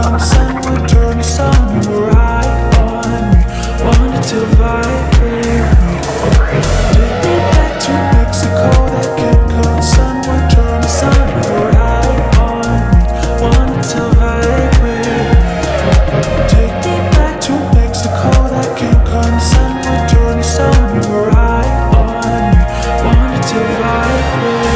Till I